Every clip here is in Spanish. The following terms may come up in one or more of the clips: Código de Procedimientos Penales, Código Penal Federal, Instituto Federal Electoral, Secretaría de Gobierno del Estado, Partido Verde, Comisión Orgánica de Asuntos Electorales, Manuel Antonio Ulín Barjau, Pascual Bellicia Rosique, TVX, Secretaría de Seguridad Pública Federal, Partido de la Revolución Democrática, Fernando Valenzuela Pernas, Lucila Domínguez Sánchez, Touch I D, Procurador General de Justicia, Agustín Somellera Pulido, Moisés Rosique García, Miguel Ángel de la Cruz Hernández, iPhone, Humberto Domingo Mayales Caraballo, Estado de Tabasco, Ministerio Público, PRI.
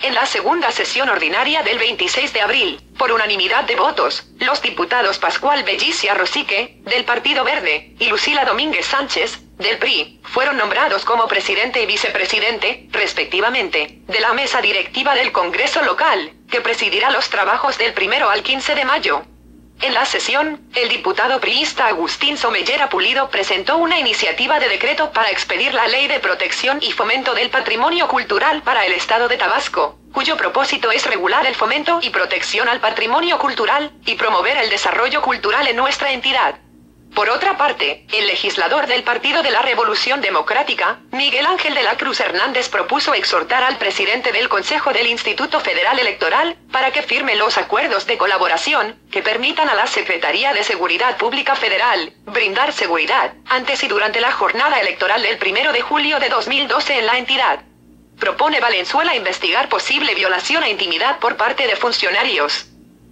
En la segunda sesión ordinaria del 26 de abril, por unanimidad de votos, los diputados Pascual Bellicia Rosique, del Partido Verde, y Lucila Domínguez Sánchez, del PRI, fueron nombrados como presidente y vicepresidente, respectivamente, de la mesa directiva del Congreso local, que presidirá los trabajos del 1 al 15 de mayo. En la sesión, el diputado priista Agustín Somellera Pulido presentó una iniciativa de decreto para expedir la Ley de Protección y Fomento del Patrimonio Cultural para el Estado de Tabasco, cuyo propósito es regular el fomento y protección al patrimonio cultural, y promover el desarrollo cultural en nuestra entidad. Por otra parte, el legislador del Partido de la Revolución Democrática, Miguel Ángel de la Cruz Hernández, propuso exhortar al presidente del Consejo del Instituto Federal Electoral, para que firme los acuerdos de colaboración, que permitan a la Secretaría de Seguridad Pública Federal, brindar seguridad, antes y durante la jornada electoral del 1 de julio de 2012 en la entidad. Propone Valenzuela investigar posible violación a intimidad por parte de funcionarios.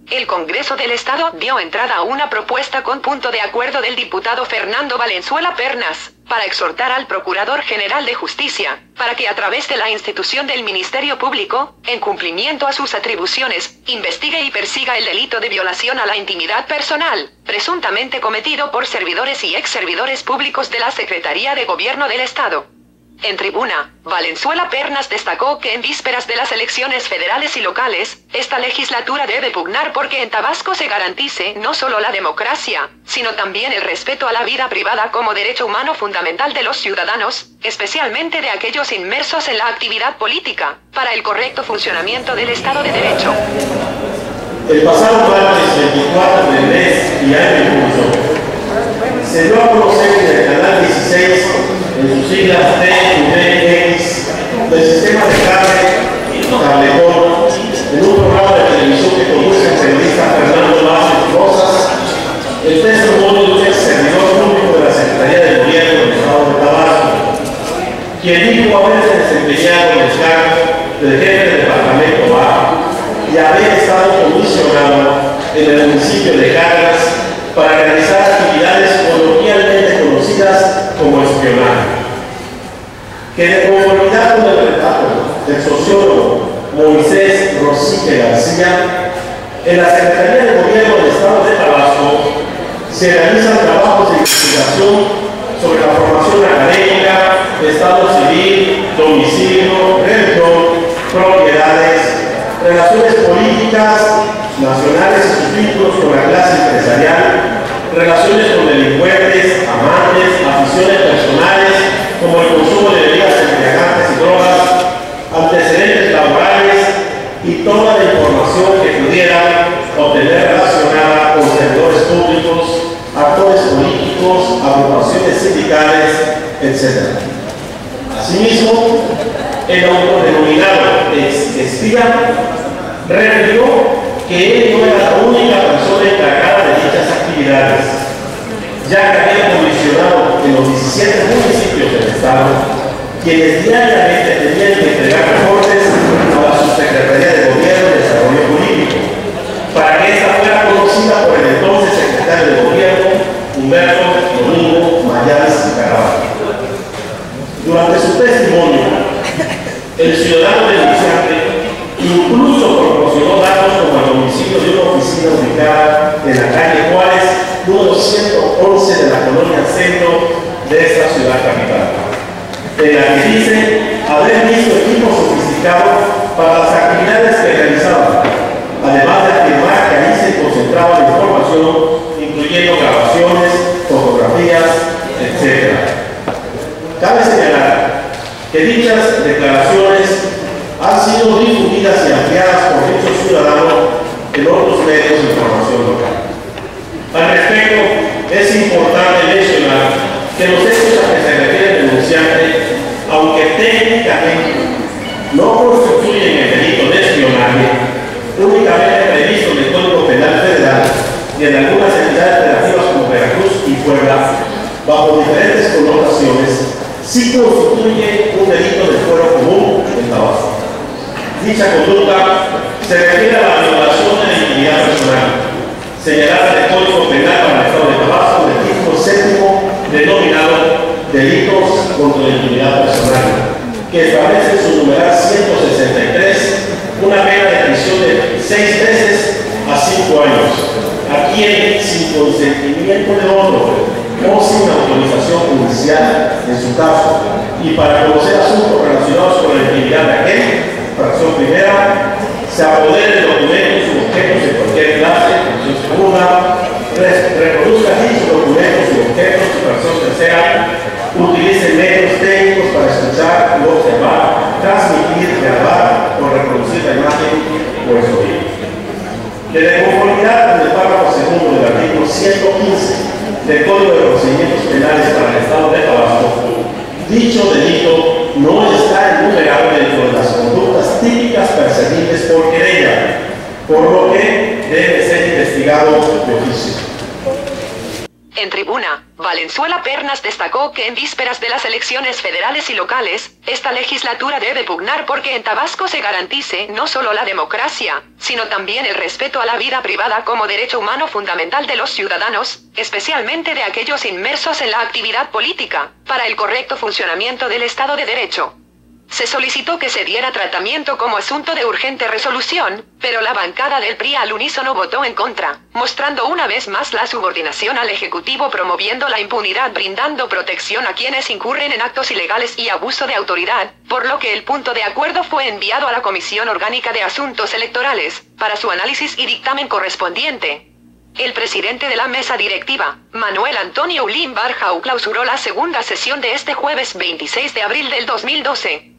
El Congreso del Estado dio entrada a una propuesta con punto de acuerdo del diputado Fernando Valenzuela Pernas, para exhortar al Procurador General de Justicia, para que a través de la institución del Ministerio Público, en cumplimiento a sus atribuciones, investigue y persiga el delito de violación a la intimidad personal, presuntamente cometido por servidores y ex servidores públicos de la Secretaría de Gobierno del Estado. En tribuna, Valenzuela Pernas destacó que en vísperas de las elecciones federales y locales, esta legislatura debe pugnar porque en Tabasco se garantice no solo la democracia, sino también el respeto a la vida privada como derecho humano fundamental de los ciudadanos, especialmente de aquellos inmersos en la actividad política, para el correcto funcionamiento del Estado de Derecho. El pasado martes 24 de mes y año curso, se dio a conocer en el canal 16 en sus siglas TVX del sistema de cable en un programa de televisión que conduce el periodista Fernando Valenzuela Rosas, el testimonio de un ex servidor público de la Secretaría de Gobierno del Estado de Tabasco, quien dijo haber desempeñado el cargo de jefe del departamento bajo y haber estado comisionado en el municipio de Cargas para realizar actividades coloquialmente conocidas como espionaje, que de conformidad con el relato del sociólogo Moisés Rosique García, en la Secretaría de Gobierno del Estado de Tabasco se realizan trabajos de investigación sobre la formación académica, estado civil, domicilio, religión, propiedades, relaciones políticas, nacionales y sus vínculos con la clase empresarial, relaciones con delincuentes, amantes, aficiones personales, como el consumo de bebidas embriagantes y drogas, antecedentes laborales y toda la información que pudiera obtener relacionada con servidores públicos, actores políticos, agrupaciones sindicales, etc. Asimismo, el autodenominado espía refirió que él no era la única persona encargada de dichas actividades, ya que había comisionado en los 17 municipios del Estado, quienes diariamente tenían que entregar reportes a la Subsecretaría de Gobierno y Desarrollo Político, para que esta fuera conocida por el entonces secretario de Gobierno, Humberto Domingo Mayales Caraballo. Durante su testimonio, el ciudadano denunciante incluso proporcionó datos como el domicilio de una oficina ubicada en la calle Juárez, número 111 de la colonia centro de esta ciudad capital, en la que dice haber visto equipos sofisticados para las actividades que realizaban, además de afirmar que ahí se concentraba la información, incluyendo grabaciones, fotografías, etc. Cabe señalar que dichas declaraciones han sido difundidas y ampliadas por muchos ciudadanos en otros medios de información local. Al respecto, es importante mencionar que los hechos a que se refiere el denunciante, aunque técnicamente no constituyen el delito de espionaje, únicamente previsto en el Código Penal Federal y en algunas entidades relativas como Veracruz y Puebla, bajo diferentes connotaciones, sí constituye un delito de fuero común en Tabasco. Dicha conducta se refiere a la violación de la intimidad personal, señalada en el Código Penal para el Estado de Tabasco del título 7, denominado Delitos contra la Intimidad Personal, que establece su numeral 163 consentimiento de otro o sin autorización judicial en su caso, y para conocer asuntos relacionados con la actividad de aquel, fracción primera, se apodere de documentos y objetos de cualquier clase, fracción segunda, reproduzca dichos documentos y objetos, fracción tercera, utilice medios técnicos para escuchar, observar, transmitir, grabar o reproducir la imagen o el sonido. De la conformidad del párrafo segundo del artículo 115 del Código de Procedimientos Penales para el Estado de Tabasco, dicho delito no está enumerado dentro de las conductas típicas perseguibles por querella, por lo que debe ser investigado de oficio. En tribuna, Valenzuela Pernas destacó que en vísperas de las elecciones federales y locales, esta legislatura debe pugnar porque en Tabasco se garantice no solo la democracia, sino también el respeto a la vida privada como derecho humano fundamental de los ciudadanos, especialmente de aquellos inmersos en la actividad política, para el correcto funcionamiento del Estado de Derecho. Se solicitó que se diera tratamiento como asunto de urgente resolución, pero la bancada del PRI al unísono votó en contra, mostrando una vez más la subordinación al Ejecutivo, promoviendo la impunidad, brindando protección a quienes incurren en actos ilegales y abuso de autoridad, por lo que el punto de acuerdo fue enviado a la Comisión Orgánica de Asuntos Electorales, para su análisis y dictamen correspondiente. El presidente de la mesa directiva, Manuel Antonio Ulín Barjau, clausuró la segunda sesión de este jueves 26 de abril del 2012.